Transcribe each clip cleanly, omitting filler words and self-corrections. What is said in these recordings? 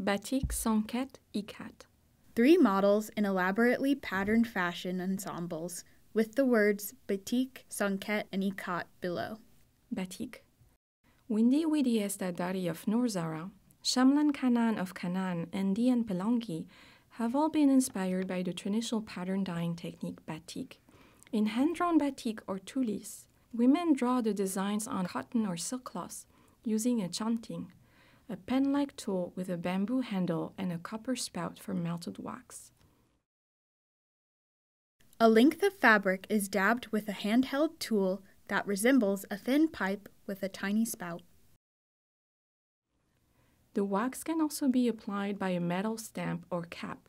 Batik, Songket, Ikat. Three models in elaborately patterned fashion ensembles with the words Batik, Songket, and Ikat below. Batik. Windi Widi Estadari of Noorzara, Shamlan Kanan of Kanan, and Dian Pelangi have all been inspired by the traditional pattern dyeing technique Batik. In hand-drawn Batik or tulis, women draw the designs on cotton or silk cloth using a chanting, a pen-like tool with a bamboo handle and a copper spout for melted wax. A length of fabric is dabbed with a handheld tool that resembles a thin pipe with a tiny spout. The wax can also be applied by a metal stamp or cap.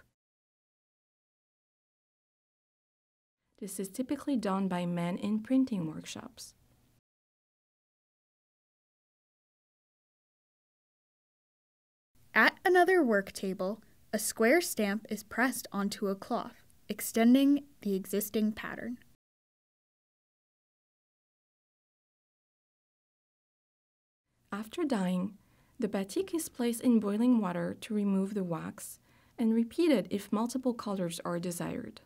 This is typically done by men in printing workshops. At another work table, a square stamp is pressed onto a cloth, extending the existing pattern. After dyeing, the batik is placed in boiling water to remove the wax and repeated if multiple colors are desired.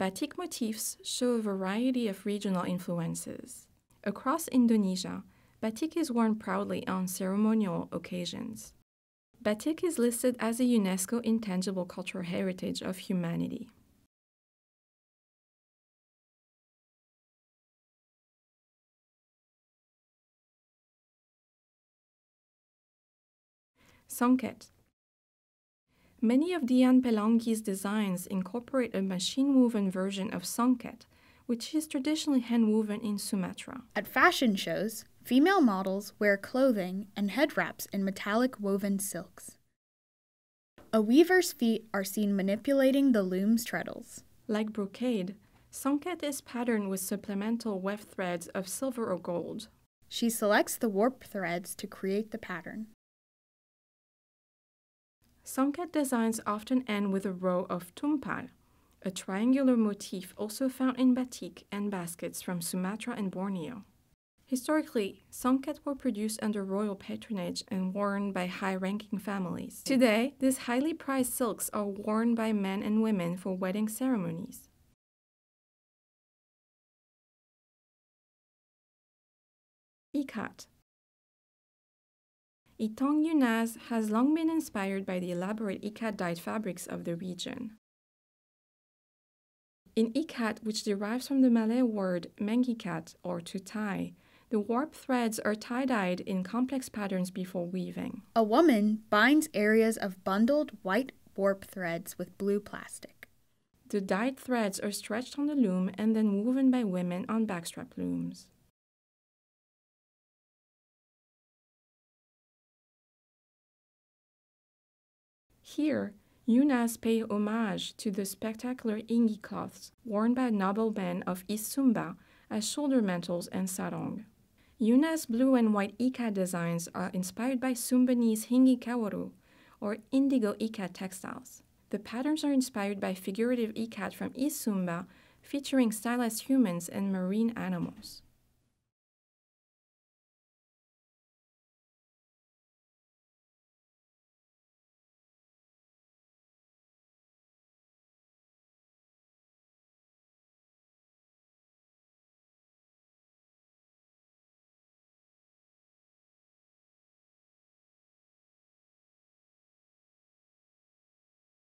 Batik motifs show a variety of regional influences. Across Indonesia, batik is worn proudly on ceremonial occasions. Batik is listed as a UNESCO Intangible Cultural Heritage of Humanity. Songket. Many of Dian Pelangi's designs incorporate a machine-woven version of songket, which is traditionally hand-woven in Sumatra. At fashion shows, female models wear clothing and head wraps in metallic woven silks. A weaver's feet are seen manipulating the loom's treadles. Like brocade, songket is patterned with supplemental weft threads of silver or gold. She selects the warp threads to create the pattern. Songket designs often end with a row of tumpal, a triangular motif also found in batik and baskets from Sumatra and Borneo. Historically, songket were produced under royal patronage and worn by high-ranking families. Today, these highly prized silks are worn by men and women for wedding ceremonies. Ikat. Itang Yunaz has long been inspired by the elaborate ikat dyed fabrics of the region. In ikat, which derives from the Malay word mengikat or to tie, the warp threads are tie-dyed in complex patterns before weaving. A woman binds areas of bundled white warp threads with blue plastic. The dyed threads are stretched on the loom and then woven by women on backstrap looms. Here, Yunaz pay homage to the spectacular hingi cloths worn by noblemen of East Sumba as shoulder mantles and sarong. Yunaz blue and white ikat designs are inspired by Sumbanese Hingi Kawaru, or indigo ikat textiles. The patterns are inspired by figurative ikat from East Sumba, featuring stylized humans and marine animals.